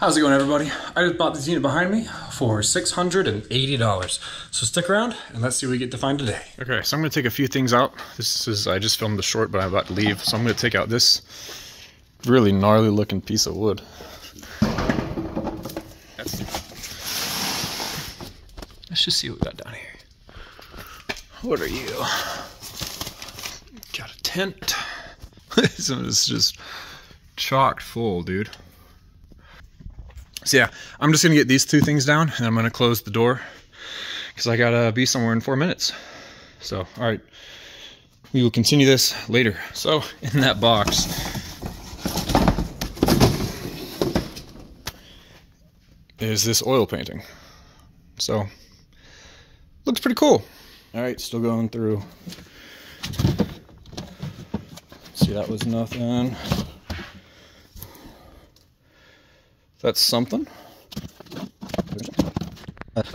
How's it going, everybody? I just bought this unit behind me for $680. So stick around and let's see what we get to find today. Okay, so I'm gonna take a few things out. I just filmed the short, but I'm about to leave. So I'm gonna take out this really gnarly looking piece of wood. Let's just see what we got down here. What are you? Got a tent. This is just chocked full, dude. So yeah, I'm just going to get these two things down, and I'm going to close the door, because I got to be somewhere in 4 minutes. So, alright, we will continue this later. So, in that box is this oil painting. So, looks pretty cool. Alright, still going through. See, that was nothing. That's something. It's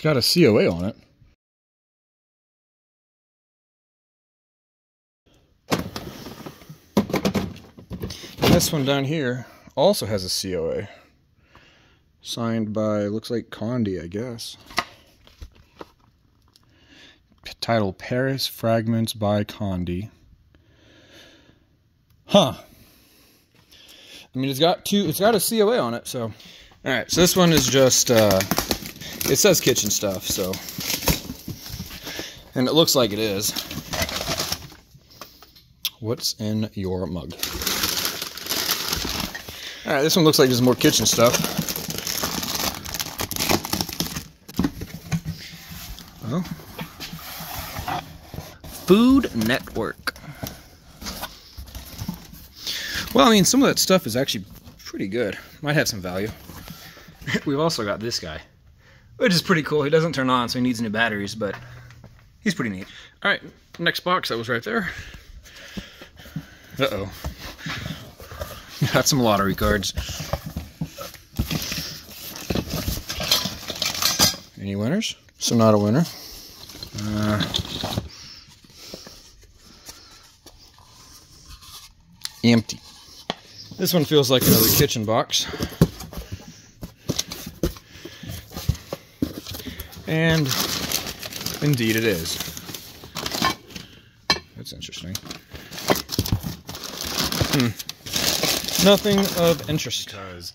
got a COA on it. And this one down here also has a COA. Signed by, looks like Condi, I guess. Title, Paris Fragments by Condi. Huh. I mean, it's got a COA on it, so. Alright, so this one is just, it says kitchen stuff, so. And it looks like it is. What's in your mug? Alright, this one looks like there's more kitchen stuff. Food Network. Well, I mean, some of that stuff is actually pretty good. Might have some value. We've also got this guy, which is pretty cool. He doesn't turn on, so he needs new batteries, but he's pretty neat. All right, next box that was right there. Uh-oh. Got some lottery cards. Any winners? So not a winner. Empty. This one feels like another kitchen box. And indeed it is. That's interesting. Nothing of interest. Because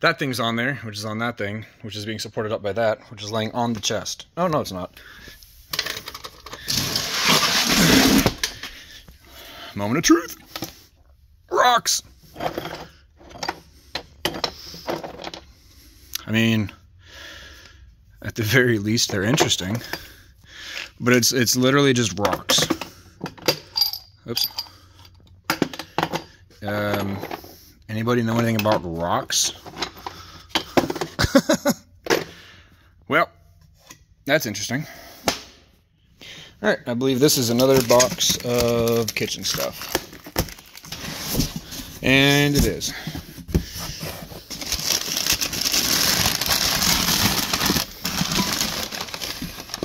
that thing's on there, which is on that thing, which is being supported up by that, which is laying on the chest. Oh, no, it's not. Moment of truth. Rocks. I mean, at the very least, they're interesting, but it's literally just rocks. Oops. Anybody know anything about rocks? Well, that's interesting. All right, I believe this is another box of kitchen stuff. And it is.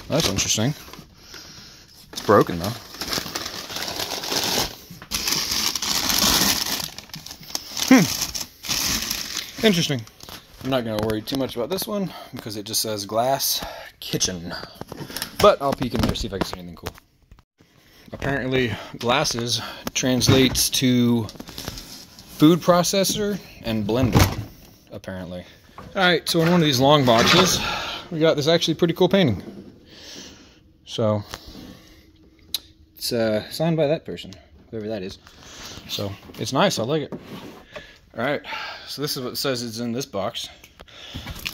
That's interesting. It's broken, though. Interesting. I'm not going to worry too much about this one because it just says glass kitchen. But I'll peek in there, see if I can see anything cool. Apparently, glasses translates to food processor and blender, apparently. Alright, so in one of these long boxes, we got this actually pretty cool painting. So, it's signed by that person, whoever that is. So, it's nice, I like it. Alright, so this is what it says is in this box.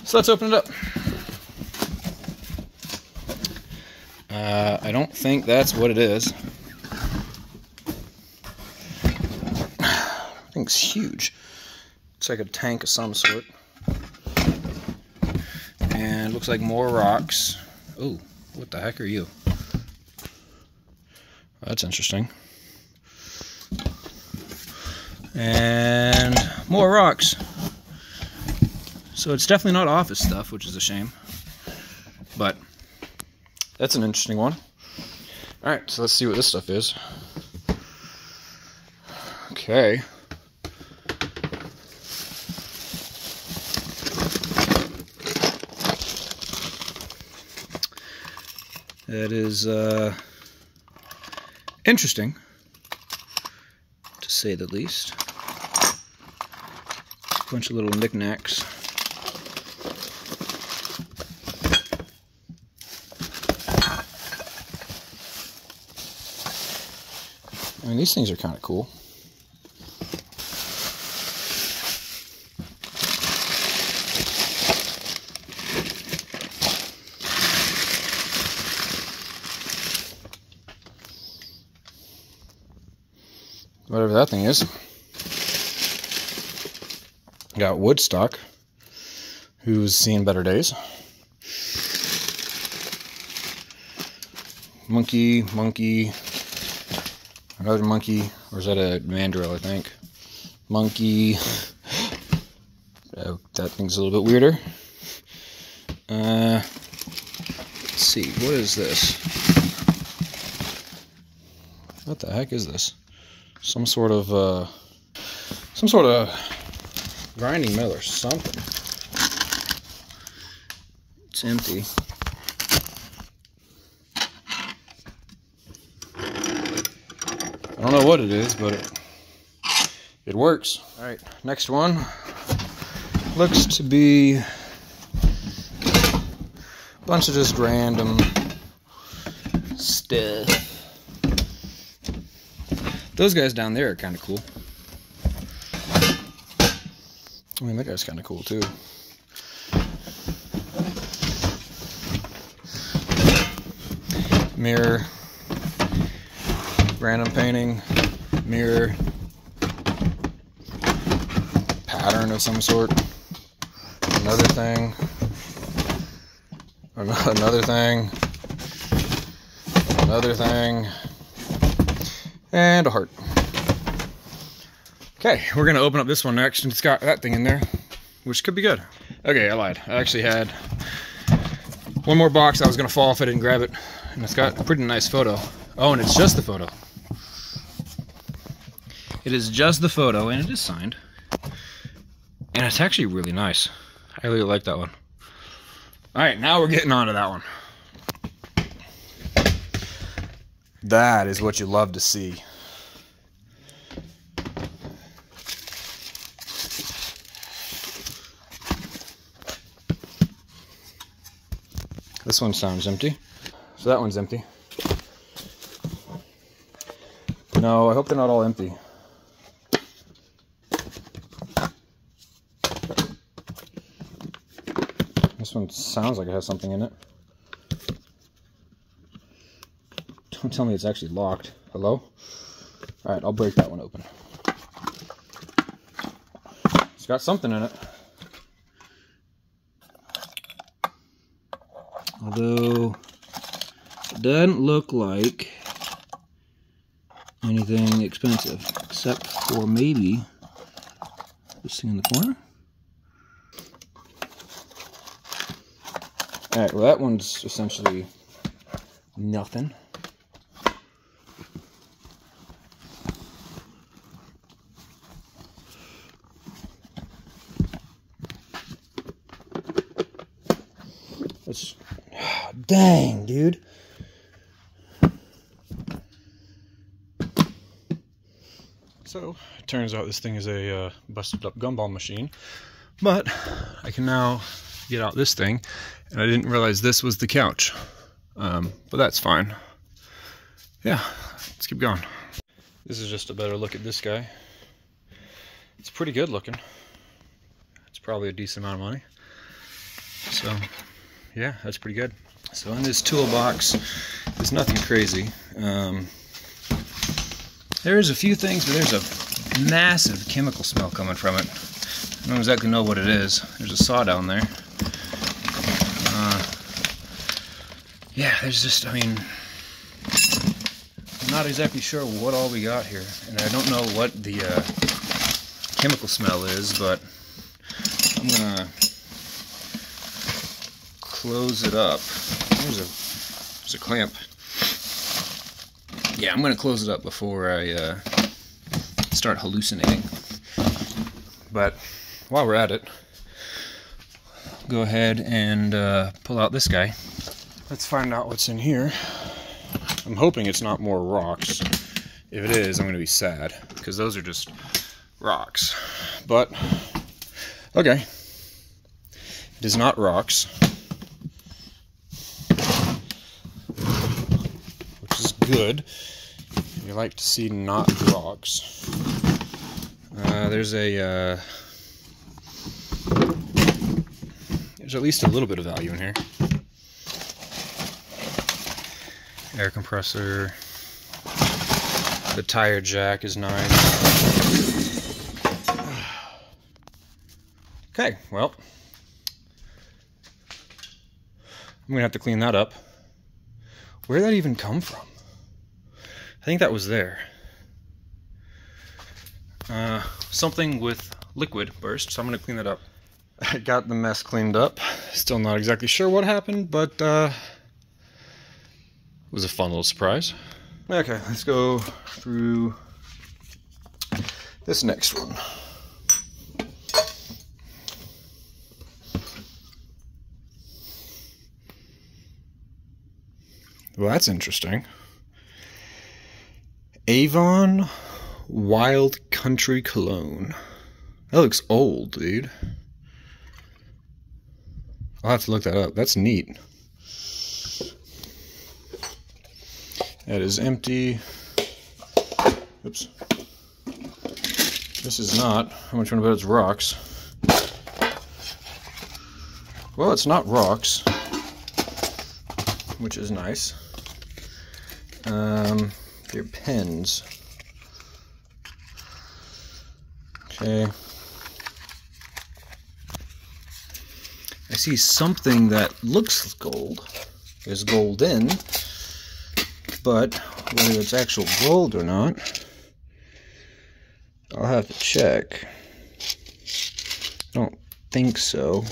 So let's open it up. I don't think that's what it is. Thing's huge. Looks like a tank of some sort. And looks like more rocks. Oh, what the heck are you? That's interesting. And more rocks. So it's definitely not office stuff, which is a shame. But that's an interesting one. Alright, so let's see what this stuff is. Okay. That is interesting, to say the least. A bunch of little knickknacks. I mean, these things are kind of cool. Whatever that thing is. Got Woodstock, who's seen better days. Monkey, another monkey, or is that a mandrill, I think? Monkey. Oh, that thing's a little bit weirder. Let's see, what is this? What the heck is this? Some sort of grinding mill or something. It's empty. I don't know what it is, but it works. All right, next one looks to be a bunch of just random stuff. Those guys down there are kind of cool. I mean, that guy's kind of cool too. Mirror. Random painting. Mirror. Pattern of some sort. Another thing. Another thing. Another thing. And a heart. Okay, we're gonna open up this one next, and it's got that thing in there, which could be good. Okay, I lied. I actually had one more box. I was gonna fall if I didn't grab it, and it's got a pretty nice photo. Oh, and it's just the photo. It is just the photo, and it is signed. And it's actually really nice. I really like that one. All right, now we're getting on to that one. That is what you love to see. This one sounds empty. So that one's empty. No, I hope they're not all empty. This one sounds like it has something in it. Don't tell me it's actually locked. Hello? Alright, I'll break that one open. It's got something in it. Although, it doesn't look like anything expensive. Except for maybe this thing in the corner. Alright, well that one's essentially nothing. Dang, dude. So, it turns out this thing is a busted up gumball machine. But, I can now get out this thing. And I didn't realize this was the couch. But that's fine. Yeah, let's keep going. This is just a better look at this guy. It's pretty good looking. It's probably a decent amount of money. So, yeah, that's pretty good. So in this toolbox, there's nothing crazy. There's a few things, but there's a massive chemical smell coming from it. I don't exactly know what it is. There's a saw down there. Yeah, there's just, I mean, I'm not exactly sure what all we got here. And I don't know what the chemical smell is, but I'm gonna close it up. There's a clamp. Yeah, I'm gonna close it up before I start hallucinating. But while we're at it, go ahead and pull out this guy. Let's find out what's in here. I'm hoping it's not more rocks. If it is, I'm gonna be sad, because those are just rocks. But okay, it is not rocks, which is good. You like to see not rocks. There's at least a little bit of value in here. Air compressor. The tire jack is nice. Okay, well, I'm gonna have to clean that up. Where did that even come from? I think that was there. Something with liquid burst, so I'm gonna clean that up. I got the mess cleaned up. Still not exactly sure what happened, but it was a fun little surprise. Okay, let's go through this next one. Well, that's interesting. Avon Wild Country Cologne. That looks old, dude. I'll have to look that up. That's neat. That is empty. Oops. This is not. How much you want to bet it's rocks? Well, it's not rocks, which is nice. Your pens. Okay. I see something that looks gold. There's gold in. But whether it's actual gold or not, I'll have to check. I don't think so.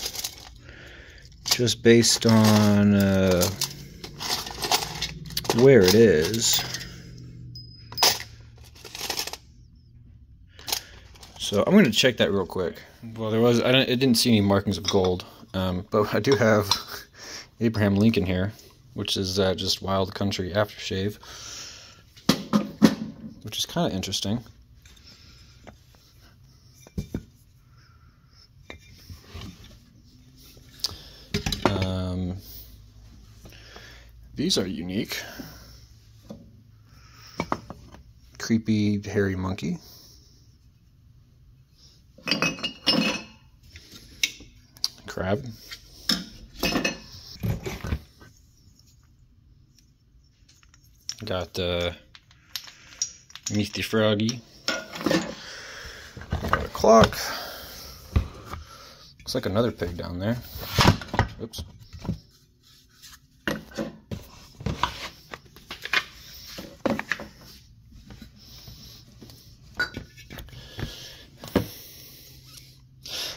Just based on where it is. So I'm going to check that real quick. Well, I didn't see any markings of gold, but I do have Abraham Lincoln here, which is just Wild Country aftershave, which is kind of interesting. These are unique. Creepy hairy monkey. Crab. Got Misty Froggy. Got a clock. Looks like another pig down there. Oops.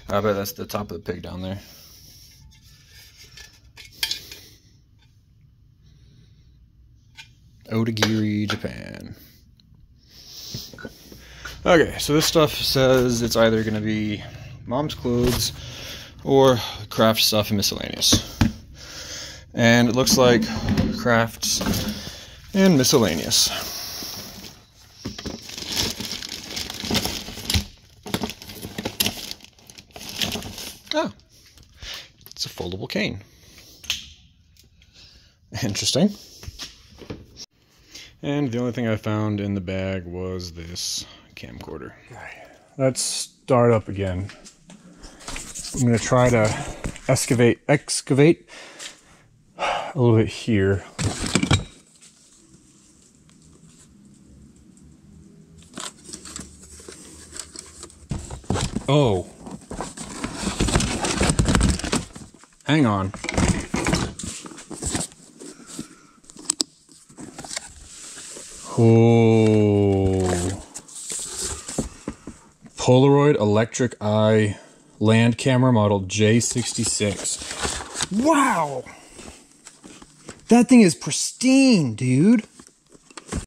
I bet that's the top of the pig down there. Otagiri, Japan. Okay, so this stuff says it's either going to be mom's clothes or craft stuff and miscellaneous. And it looks like crafts and miscellaneous. Oh, it's a foldable cane. Interesting. And the only thing I found in the bag was this camcorder. Let's start up again. I'm going to try to excavate a little bit here. Oh. Hang on. Oh, Polaroid Electric Eye Land Camera Model J66. Wow! That thing is pristine, dude.